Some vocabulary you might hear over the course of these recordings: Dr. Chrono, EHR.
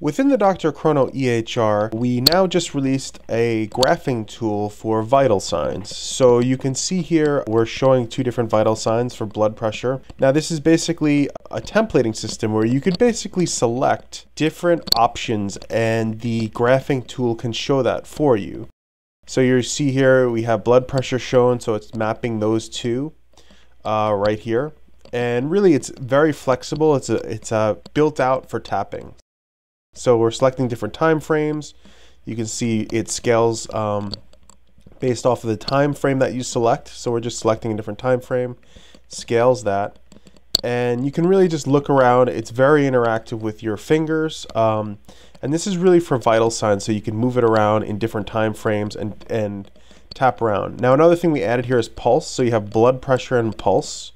Within the Dr. Chrono EHR, we now just released a graphing tool for vital signs. So you can see here we're showing two different vital signs for blood pressure. Now this is basically a templating system where you could basically select different options and the graphing tool can show that for you. So you see here we have blood pressure shown, so it's mapping those two right here. And really it's very flexible, it's built out for tapping. So we're selecting different time frames. You can see it scales based off of the time frame that you select. So we're just selecting a different time frame, scales that. And you can really just look around. It's very interactive with your fingers. And this is really for vital signs. So you can move it around in different time frames and tap around. Now another thing we added here is pulse. So you have blood pressure and pulse.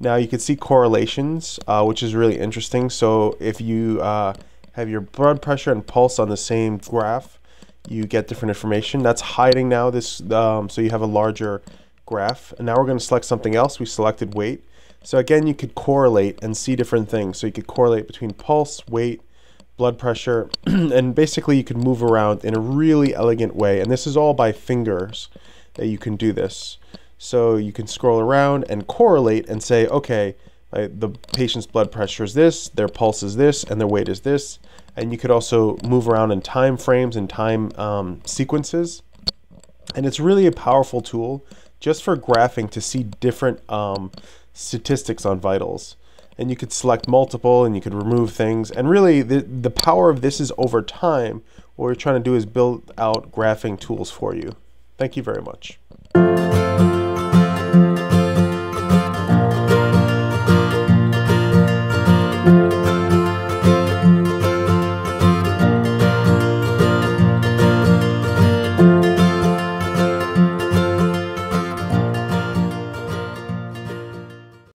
Now you can see correlations, which is really interesting. So if you have your blood pressure and pulse on the same graph, you get different information. That's hiding now, this so you have a larger graph. And now we're going to select something else. We selected weight. So again, you could correlate and see different things. So you could correlate between pulse, weight, blood pressure, and basically you could move around in a really elegant way. And this is all by fingers that you can do this. So you can scroll around and correlate and say, okay, the patient's blood pressure is this, their pulse is this, and their weight is this. And you could also move around in time frames and time sequences. And it's really a powerful tool just for graphing to see different statistics on vitals. And you could select multiple and you could remove things. And really the power of this is over time. What we're trying to do is build out graphing tools for you. Thank you very much.